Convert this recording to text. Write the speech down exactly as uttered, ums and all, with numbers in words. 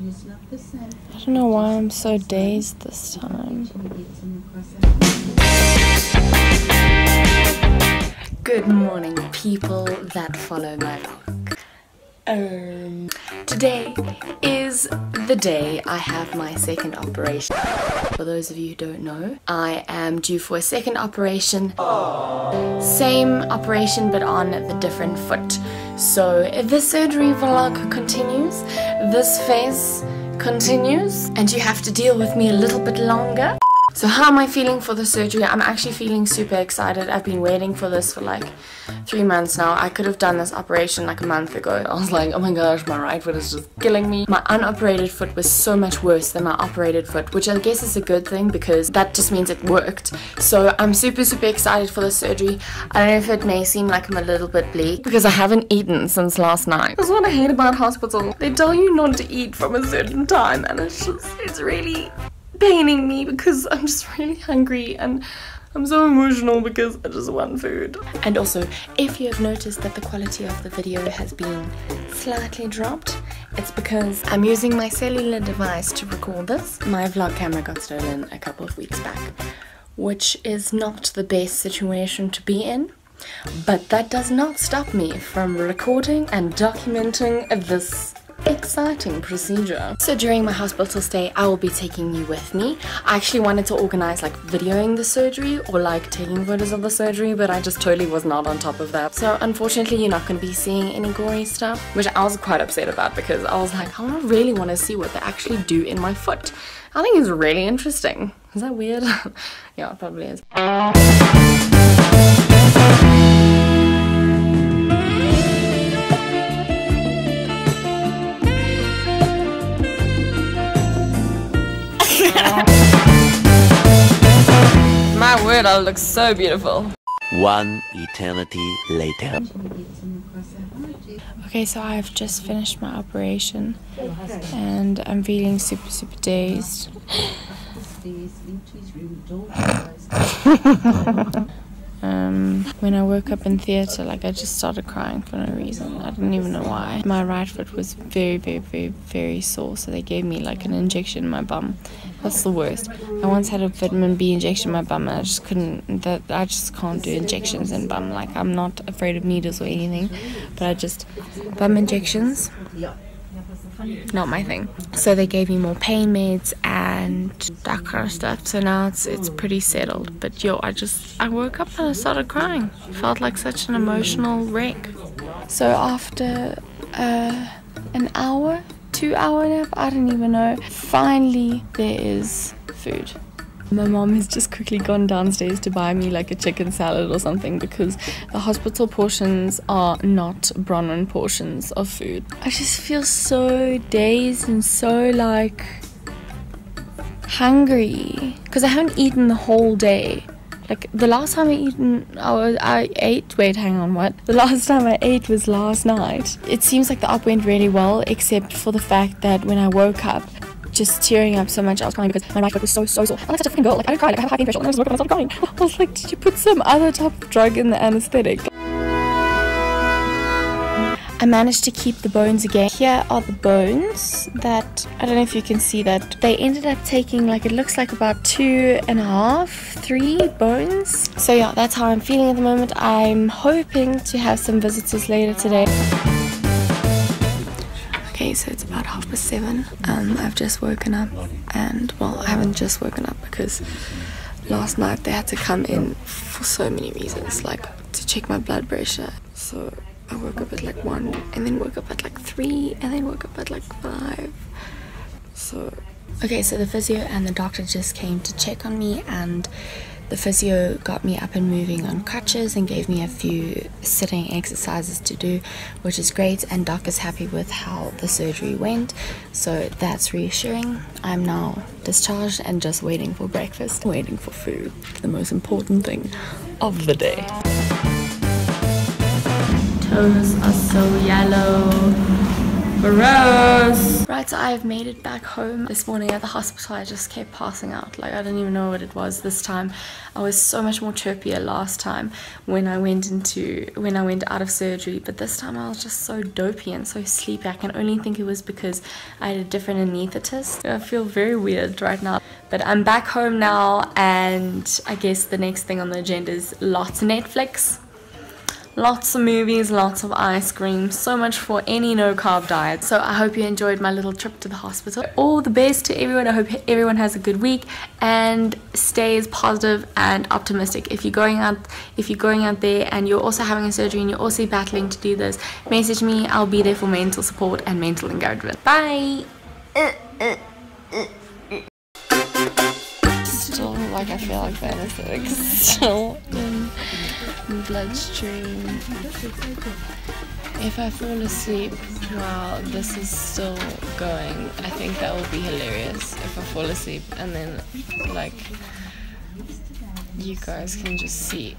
I don't know why I'm so dazed this time. Good morning, people that follow my vlog. Um, today is the day I have my second operation. For those of you who don't know, I am due for a second operation. Aww. Same operation but on the different foot. So if the surgery vlog continues, this phase continues, and you have to deal with me a little bit longer. So how am I feeling for the surgery? I'm actually feeling super excited. I've been waiting for this for like three months now. I could have done this operation like a month ago. I was like, oh my gosh, my right foot is just killing me. My unoperated foot was so much worse than my operated foot, which I guess is a good thing because that just means it worked. So I'm super, super excited for the surgery. I don't know if it may seem like I'm a little bit bleak because I haven't eaten since last night. That's what I hate about hospital. They tell you not to eat from a certain time, and it's just, it's really paining me because I'm just really hungry and I'm so emotional because I just want food. And also, if you have noticed that the quality of the video has been slightly dropped, it's because I'm using my cellular device to record this. My vlog camera got stolen a couple of weeks back, which is not the best situation to be in, but that does not stop me from recording and documenting this exciting procedure. So during my hospital stay, I will be taking you with me. I actually wanted to organize like videoing the surgery or like taking photos of the surgery, but I just totally was not on top of that. So unfortunately, you're not going to be seeing any gory stuff, which I was quite upset about because I was like, I really want to see what they actually do in my foot. I think it's really interesting. Is that weird? Yeah, it probably is. My word, I look so beautiful. One eternity later. Okay, so I've just finished my operation and I'm feeling super, super dazed. Um, when I woke up in theatre, like I just started crying for no reason. I didn't even know why. My right foot was very, very, very, very sore, so they gave me like an injection in my bum. That's the worst. I once had a vitamin B injection in my bum, and I just couldn't. That I just can't do injections in bum. Like I'm not afraid of needles or anything, but I just bum injections. Not my thing. So they gave me more pain meds and that kind of stuff. So now it's it's pretty settled. But yo, I just I woke up and I started crying. Felt like such an emotional wreck. So after uh, an hour, two hour and a half, I don't even know. Finally, there is food. My mom has just quickly gone downstairs to buy me like a chicken salad or something because the hospital portions are not Bronwyn portions of food. I just feel so dazed and so like hungry because I haven't eaten the whole day. Like the last time I eaten, I, was, I ate, wait hang on what? The last time I ate was last night. It seems like the op went really well except for the fact that when I woke up, just tearing up so much. I was crying because my right foot was so, so sore. I'm like such a freaking girl. Like, I don't cry. Like, I have high pain threshold. And I just woke up and started crying. I was like, did you put some other type of drug in the anesthetic? I managed to keep the bones again. Here are the bones that, I don't know if you can see that. They ended up taking, like, it looks like about two and a half, three bones. So yeah, that's how I'm feeling at the moment. I'm hoping to have some visitors later today. Okay, so it's about half past seven. Um, I've just woken up and, well, I haven't just woken up because last night they had to come in for so many reasons, like to check my blood pressure. So I woke up at like one and then woke up at like three and then woke up at like five. So, okay, so the physio and the doctor just came to check on me and the physio got me up and moving on crutches and gave me a few sitting exercises to do, which is great, and Doc is happy with how the surgery went, so that's reassuring. I'm now discharged and just waiting for breakfast, waiting for food, the most important thing of the day. Toes are so yellow. Gross. Right, so I've made it back home. This morning at the hospital, I just kept passing out. Like, I didn't even know what it was this time. I was so much more chirpier last time when I went into, when I went out of surgery. But this time I was just so dopey and so sleepy. I can only think it was because I had a different anesthetist. I feel very weird right now. But I'm back home now, and I guess the next thing on the agenda is lots of Netflix. Lots of movies, lots of ice cream, so much for any no-carb diet. So I hope you enjoyed my little trip to the hospital. All the best to everyone. I hope everyone has a good week and stays positive and optimistic. If you're going out, if you're going out there and you're also having a surgery and you're also battling to do this, message me. I'll be there for mental support and mental encouragement. Bye! Still, like, I feel like that is like still in my bloodstream. If I fall asleep while this is still going, I think that will be hilarious. If I fall asleep and then, like, you guys can just see